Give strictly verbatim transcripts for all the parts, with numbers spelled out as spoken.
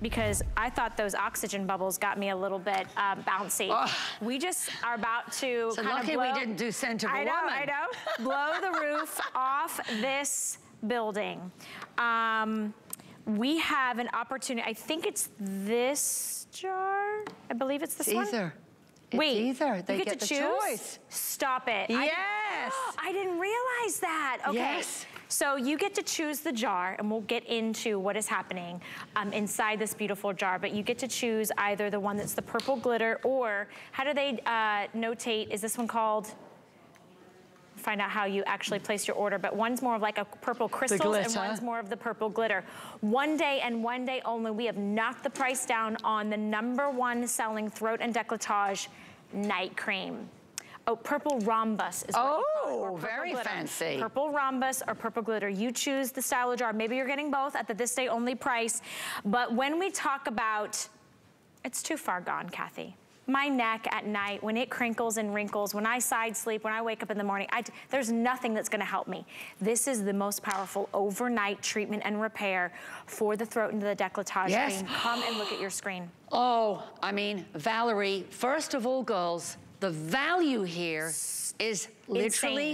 Because I thought those oxygen bubbles got me a little bit um, bouncy. Oh. We just are about to so kind lucky of blow, we didn't do Center of I know, Woman. I know. Blow the roof off this building. Um, we have an opportunity. I think it's this jar. I believe it's this it's one. Either. It's Wait, either. They you get, get to the choose? Choice. Stop it. Yes. I, oh, I didn't realize that. Okay. Yes. So you get to choose the jar, and we'll get into what is happening um, inside this beautiful jar, but you get to choose either the one that's the purple glitter or, how do they uh, notate, is this one called, find out how you actually place your order, but one's more of like a purple crystals and one's more of the purple glitter. One day and one day only, we have knocked the price down on the number one selling throat and décolletage night cream. Oh, purple rhombus is what oh, you call it, or very glitter. Fancy. Purple rhombus or purple glitter. You choose the style of jar. Maybe you're getting both at the this day only price. But when we talk about, it's too far gone, Kathy. My neck at night, when it crinkles and wrinkles, when I side sleep, when I wake up in the morning, I, there's nothing that's gonna help me. This is the most powerful overnight treatment and repair for the throat and the décolletage. Yes. Cream. Come and look at your screen. Oh, I mean, Valerie, first of all, girls, the value here is literally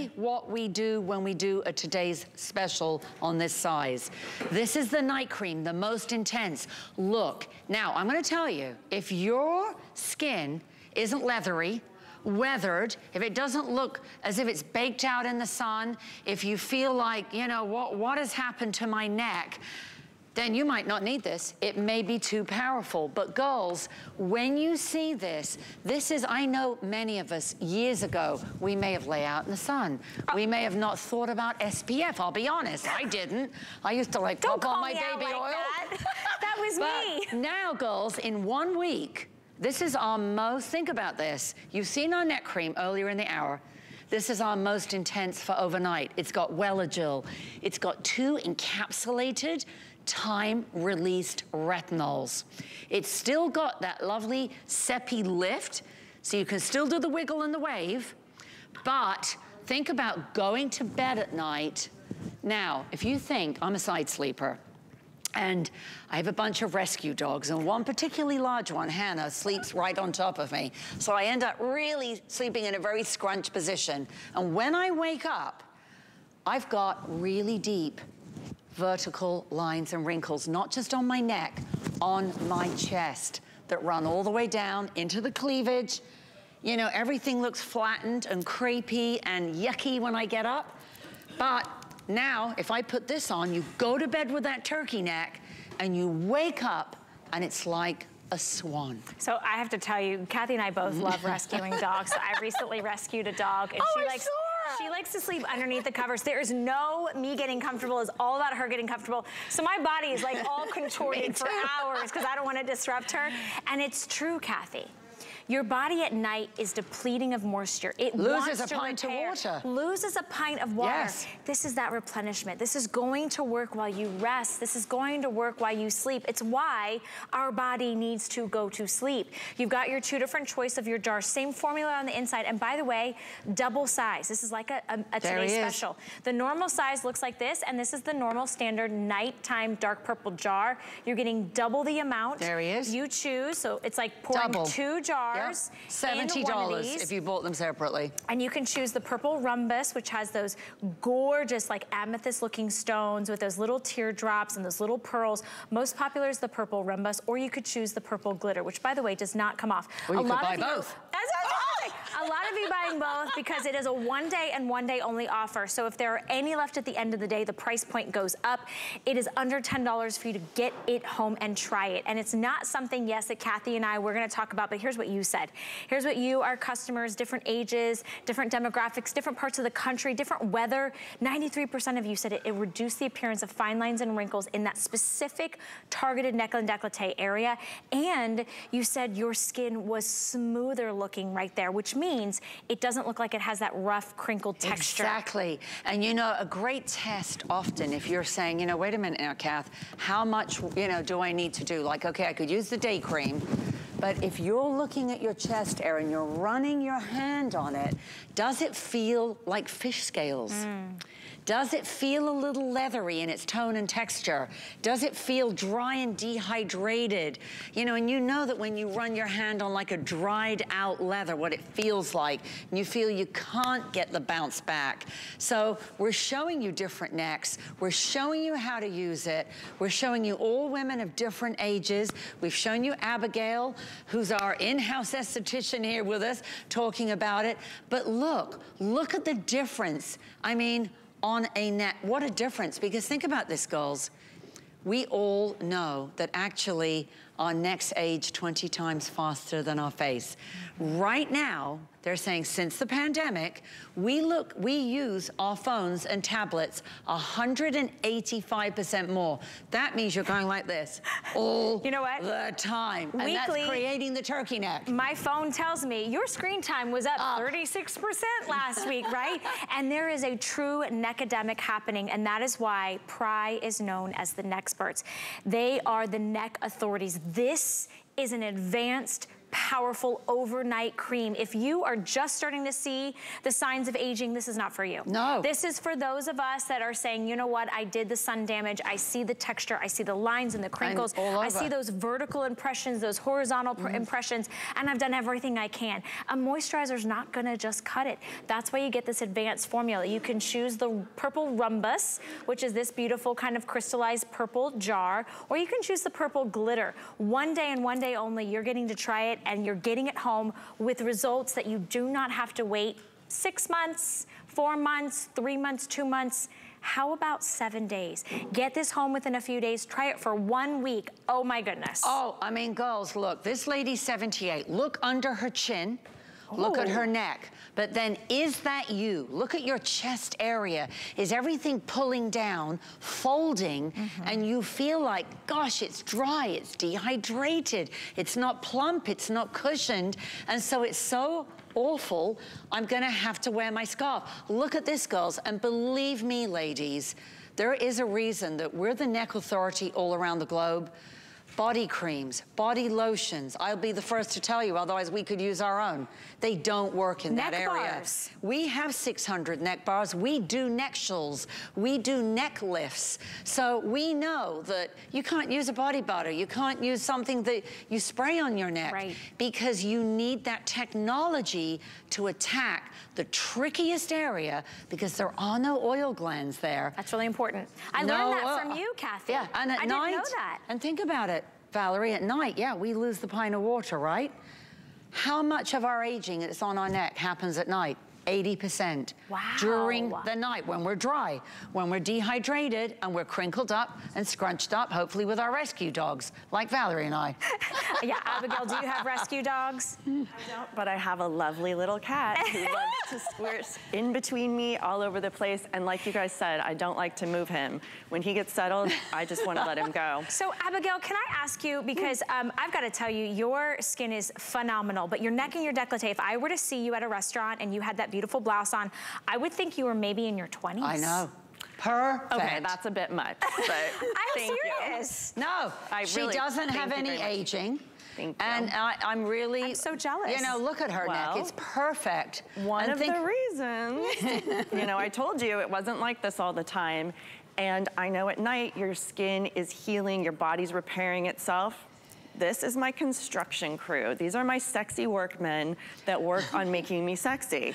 insane. What we do when we do a today's special on this size. This is the night cream, the most intense. Look, now I'm gonna tell you, if your skin isn't leathery, weathered, if it doesn't look as if it's baked out in the sun, if you feel like, you know, what, what has happened to my neck, then you might not need this. It may be too powerful. But girls, when you see this, this is, I know many of us years ago, we may have lay out in the sun. Oh. We may have not thought about S P F, I'll be honest, I didn't. I used to like pop on my baby like oil. That, that was but me. Now girls, in one week, this is our most, think about this. You've seen our neck cream earlier in the hour. This is our most intense for overnight. It's got Wellagil. It's got two encapsulated time-released retinols. It's still got that lovely Seppi lift, so you can still do the wiggle and the wave, but think about going to bed at night. Now, if you think, I'm a side sleeper, and I have a bunch of rescue dogs, and one particularly large one, Hannah, sleeps right on top of me. So I end up really sleeping in a very scrunched position. And when I wake up, I've got really deep vertical lines and wrinkles, not just on my neck, on my chest, that run all the way down into the cleavage. You know, everything looks flattened and crepey and yucky when I get up. But now, if I put this on, you go to bed with that turkey neck and you wake up and it's like a swan. So I have to tell you, Kathy and I both love rescuing dogs. So I recently rescued a dog and oh, she I likes. She likes to sleep underneath the covers. There is no me getting comfortable. It's all about her getting comfortable. So my body is like all contorted for hours because I don't want to disrupt her. And it's true, Kathy. Your body at night is depleting of moisture. It loses a pint of water. Loses a pint of water. Yes. This is that replenishment. This is going to work while you rest. This is going to work while you sleep. It's why our body needs to go to sleep. You've got your two different choice of your jar. Same formula on the inside. And by the way, double size. This is like a, a, a today special. The normal size looks like this. And this is the normal standard nighttime dark purple jar. You're getting double the amount. There he is. You choose. So it's like pouring double. two jars. Yep. seventy dollars if you bought them separately. And you can choose the purple rhombus, which has those gorgeous like amethyst looking stones with those little teardrops and those little pearls. Most popular is the purple rhombus, or you could choose the purple glitter, which by the way does not come off. Well, you a could lot buy of you, both. As a lot of you buying both because it is a one day and one day only offer. So if there are any left at the end of the day, the price point goes up. It is under ten dollars for you to get it home and try it. And it's not something, yes, that Kathy and I, we're gonna talk about, but here's what you said. Here's what you, our customers, different ages, different demographics, different parts of the country, different weather. ninety-three percent of you said it, it reduced the appearance of fine lines and wrinkles in that specific targeted neck and décolleté area. And you said your skin was smoother looking right there, which means means it doesn't look like it has that rough, crinkled texture. Exactly. And you know, a great test often, if you're saying, you know, wait a minute now, Kath, how much, you know, do I need to do? Like, okay, I could use the day cream, But if you're looking at your chest, Erin, you're running your hand on it, does it feel like fish scales? Mm. Does it feel a little leathery in its tone and texture? Does it feel dry and dehydrated? You know, and you know that when you run your hand on like a dried out leather, what it feels like, and you feel you can't get the bounce back. So we're showing you different necks. We're showing you how to use it. We're showing you all women of different ages. We've shown you Abigail, who's our in-house esthetician here with us, talking about it. But look, look at the difference. I mean, on a neck. What a difference, because think about this, girls. We all know that actually our necks age twenty times faster than our face. Right now, they're saying since the pandemic, we look, we use our phones and tablets one hundred eighty-five percent more. That means you're going like this all you know what? the time. Weekly, and that's creating the turkey neck. My phone tells me your screen time was up thirty-six percent last week, right? And there is a true neck epidemic happening, and that is why Pry is known as the Nexperts. They are the neck authorities. This is an advanced, powerful overnight cream. If you are just starting to see the signs of aging, this is not for you. No. This is for those of us that are saying, you know what, I did the sun damage, I see the texture, I see the lines and the crinkles, I see those vertical impressions, those horizontal mm. impressions, and I've done everything I can. A moisturizer's not gonna just cut it. That's why you get this advanced formula. You can choose the purple rhombus, which is this beautiful kind of crystallized purple jar, or you can choose the purple glitter. One day and one day only, you're getting to try it, and you're getting it home with results that you do not have to wait six months, four months, three months, two months. How about seven days? Get this home within a few days. Try it for one week. Oh my goodness. Oh, I mean, girls, look, this lady's seventy-eight. Look under her chin. Look at her neck. But then, is that you? Look at your chest area. Is everything pulling down, folding, mm-hmm. and you feel like, gosh, it's dry, it's dehydrated, it's not plump, it's not cushioned, and so it's so awful, I'm gonna have to wear my scarf. Look at this, girls, and believe me, ladies, there is a reason that we're the neck authority all around the globe. Body creams, body lotions, I'll be the first to tell you, otherwise we could use our own. They don't work in that area. We have six hundred neck bars, we do neck shawls, we do neck lifts. So we know that you can't use a body butter, you can't use something that you spray on your neck, right, because you need that technology to attack the trickiest area because there are no oil glands there. That's really important. I no, learned that uh, from you, Kathy. Yeah, and at I night, didn't know that. And think about it, Valerie, at night, yeah, we lose the pint of water, right? How much of our aging that's on our neck happens at night? eighty percent. Wow. During the night, when we're dry, when we're dehydrated, and we're crinkled up and scrunched up, hopefully with our rescue dogs, like Valerie and I. Yeah, Abigail, do you have rescue dogs? I don't, but I have a lovely little cat who loves to squirt in between me all over the place, and like you guys said, I don't like to move him. When he gets settled, I just want to let him go. So, Abigail, can I ask you, because um, I've got to tell you, your skin is phenomenal, but your neck and your décolleté, if I were to see you at a restaurant and you had that beautiful blouse on, I would think you were maybe in your twenties. I know. Perfect. Okay, that's a bit much, but I'm serious. You. No, I she really doesn't have any aging. Thank you. And I, I'm really... I'm so jealous. You know, look at her well, neck. It's perfect. One and of the reasons. You know, I told you it wasn't like this all the time. And I know at night your skin is healing, your body's repairing itself. This is my construction crew. These are my sexy workmen that work on making me sexy.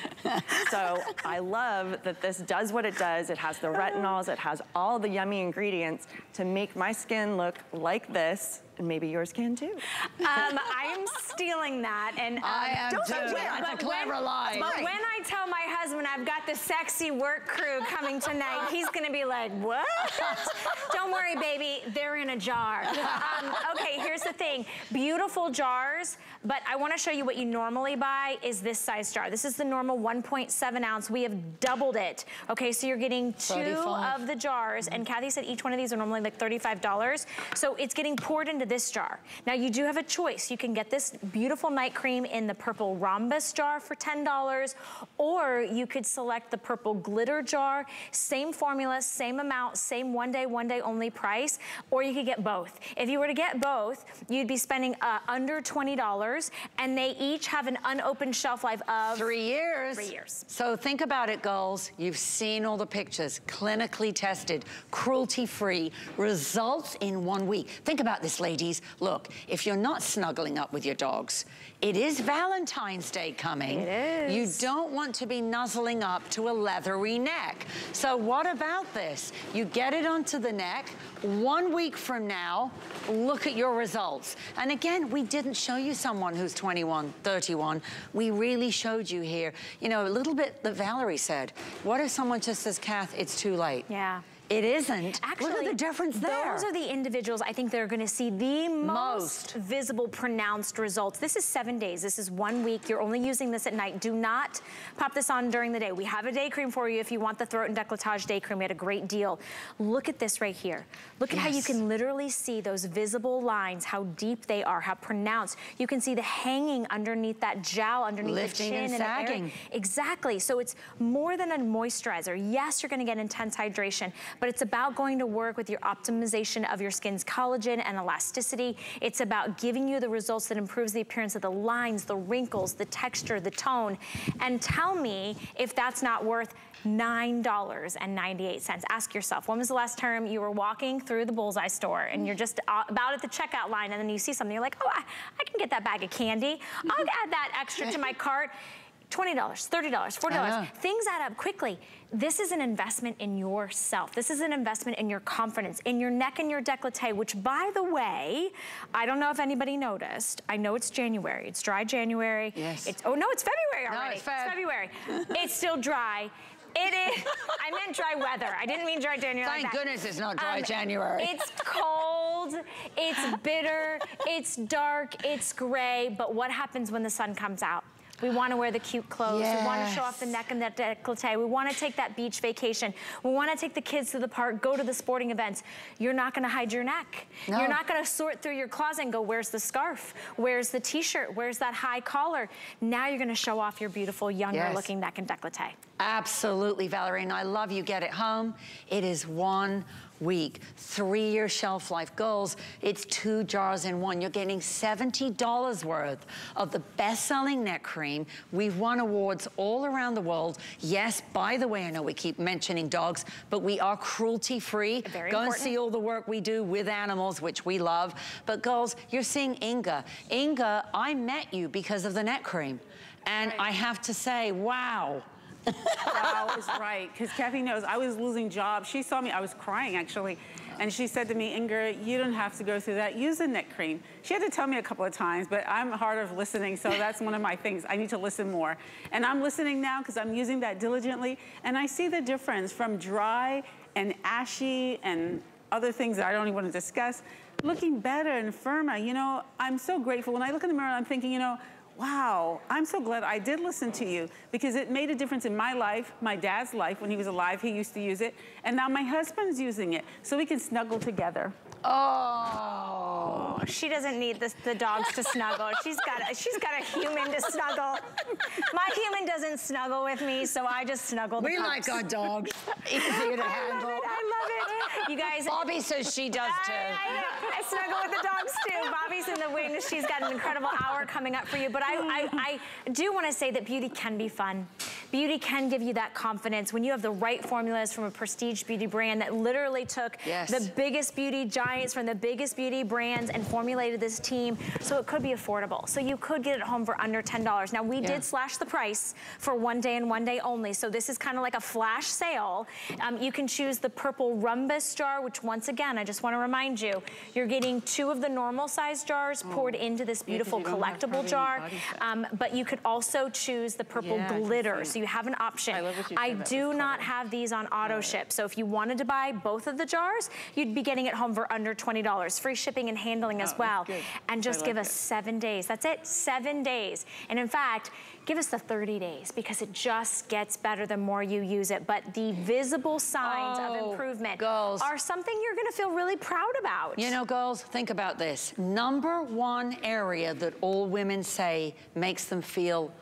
So I love that this does what it does. It has the retinols, it has all the yummy ingredients to make my skin look like this. And maybe yours can too. Um, I am stealing that, and um, I am don't too. Forget, That's but a clever when, lie. But when I tell my husband I've got the sexy work crew coming tonight, he's gonna be like, "What?" Don't worry, baby. They're in a jar. Um, okay, here's the thing: beautiful jars. But I want to show you what you normally buy is this size jar. This is the normal one point seven ounce. We have doubled it. Okay, so you're getting two thirty-five of the jars, and Kathy said each one of these are normally like thirty-five dollars. So it's getting poured into into this jar. Now you do have a choice. You can get this beautiful night cream in the purple rhombus jar for ten dollars, or you could select the purple glitter jar, same formula, same amount, same one day, one day only price, or you could get both. If you were to get both, you'd be spending uh, under twenty dollars, and they each have an unopened shelf life of three years. Three years. So think about it, girls. You've seen all the pictures, clinically tested, cruelty-free, results in one week. Think about this, ladies. Look, if you're not snuggling up with your dogs, it is Valentine's Day coming. It is. You don't want to be nuzzling up to a leathery neck. So what about this? You get it onto the neck. One week from now, look at your results. And again, we didn't show you someone who's twenty-one, thirty-one. We really showed you here. You know, a little bit that Valerie said, what if someone just says, Kath, it's too late? Yeah. It isn't. Actually, look at the difference there. Those are the individuals I think they're going to see the most, most visible, pronounced results. This is seven days. This is one week. You're only using this at night. Do not pop this on during the day. We have a day cream for you if you want the throat and décolletage day cream. We had a great deal. Look at this right here. Look at yes. how you can literally see those visible lines, how deep they are, how pronounced. You can see the hanging underneath that jowl, underneath Lifting the chin. Lifting and sagging. And exactly. So it's more than a moisturizer. Yes, you're going to get intense hydration, but it's about going to work with your optimization of your skin's collagen and elasticity. It's about giving you the results that improves the appearance of the lines, the wrinkles, the texture, the tone. And tell me if that's not worth nine ninety-eight. Ask yourself, when was the last time you were walking through the Bullseye store and you're just about at the checkout line and then you see something, you're like, oh, I, I can get that bag of candy. I'll add that extra to my cart. twenty dollars, thirty dollars, forty dollars. Things add up quickly. This is an investment in yourself. This is an investment in your confidence, in your neck and your décolleté, which, by the way, I don't know if anybody noticed. I know it's January. It's dry January. Yes. It's, oh, no, it's February already. No, it's, Feb. it's February. It's still dry. It is. I meant dry weather. I didn't mean dry January. Thank like that. goodness it's not dry um, January. It's cold. It's bitter. It's dark. It's gray. But what happens when the sun comes out? We want to wear the cute clothes. Yes. We want to show off the neck and that décolleté. We want to take that beach vacation. We want to take the kids to the park, go to the sporting events. You're not going to hide your neck. No. You're not going to sort through your closet and go, where's the scarf? Where's the t-shirt? Where's that high collar? Now you're going to show off your beautiful, younger yes. looking neck and décolleté. Absolutely, Valerie, and I love you. Get it home. It is one week, three-year shelf life goals. It's two jars in one. You're getting seventy dollars worth of the best-selling neck cream. We've won awards all around the world. Yes, by the way, I know we keep mentioning dogs, but we are cruelty-free. Very Go important. and see all the work we do with animals, which we love. But girls, you're seeing Inger. Inger, I met you because of the neck cream. And right. I have to say, wow. Wow is right, because Kathy knows I was losing jobs. She saw me, I was crying actually, and she said to me, Inger, you don't have to go through that. Use a neck cream. She had to tell me a couple of times, but I'm hard of listening, so that's one of my things. I need to listen more. And I'm listening now because I'm using that diligently, and I see the difference from dry and ashy and other things that I don't even want to discuss, looking better and firmer. You know, I'm so grateful. When I look in the mirror, I'm thinking, you know, wow, I'm so glad I did listen to you, because it made a difference in my life, my dad's life. When he was alive, he used to use it, and now my husband's using it, so we can snuggle together. Oh, she doesn't need the, the dogs to snuggle. She's got a, she's got a human to snuggle. My human doesn't snuggle with me, so I just snuggle the We pups. like our dogs. Easier to I handle. Love it, I love it. You guys. Bobby says she does too. I, I, I snuggle with the dogs too. Bobby's in the wings. She's got an incredible hour coming up for you, but I, I, I do want to say that beauty can be fun. Beauty can give you that confidence when you have the right formulas from a prestige beauty brand that literally took yes. the biggest beauty giants from the biggest beauty brands and formulated this team, so it could be affordable. So you could get it home for under ten dollars. Now, we yeah. did slash the price for one day and one day only, so this is kind of like a flash sale. Um, you can choose the purple rhombus jar, which once again, I just want to remind you, you're getting two of the normal size sized jars oh. poured into this beautiful yeah, collectible jar. Um, but you could also choose the purple yeah, glitter. So you have an option. I, love what you I do not color. have these on auto ship. So if you wanted to buy both of the jars, you'd be getting it home for under twenty dollars. Free shipping and handling oh, as well. Good. And just give us it. seven days. That's it, seven days. And in fact, give us the thirty days because it just gets better the more you use it. But the visible signs oh, of improvement girls. are something you're gonna feel really proud about. You know, girls, think about this. Number one area that all women say makes them feel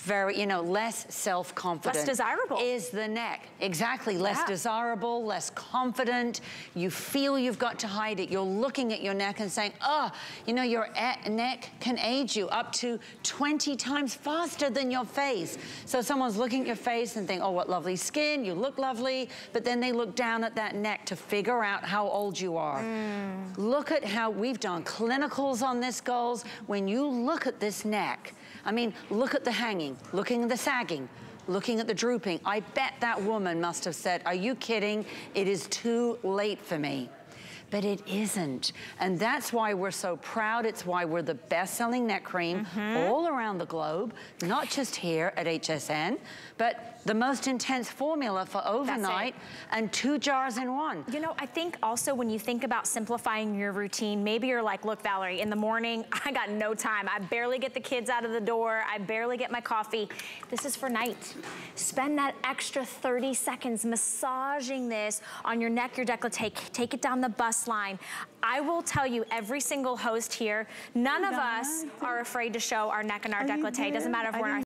very, you know, less self-confident. Less desirable. Is the neck. Exactly, less yeah. desirable, less confident. You feel you've got to hide it. You're looking at your neck and saying, oh, you know, your neck can age you up to twenty times faster than your face. So someone's looking at your face and think, oh, what lovely skin, you look lovely, but then they look down at that neck to figure out how old you are. Mm. Look at how we've done clinicals on this, girls. When you look at this neck, I mean, look at the hanging, looking at the sagging, looking at the drooping. I bet that woman must have said, are you kidding? It is too late for me. But it isn't. And that's why we're so proud. It's why we're the best-selling neck cream mm-hmm. all around the globe, not just here at H S N, but the most intense formula for overnight and two jars in one. You know, I think also when you think about simplifying your routine, maybe you're like, look, Valerie, in the morning, I got no time. I barely get the kids out of the door. I barely get my coffee. This is for night. Spend that extra thirty seconds massaging this on your neck, your décolleté. Take it down the bust line. I will tell you, every single host here, none of us are afraid to show our neck and our décolleté. Doesn't matter if we're in our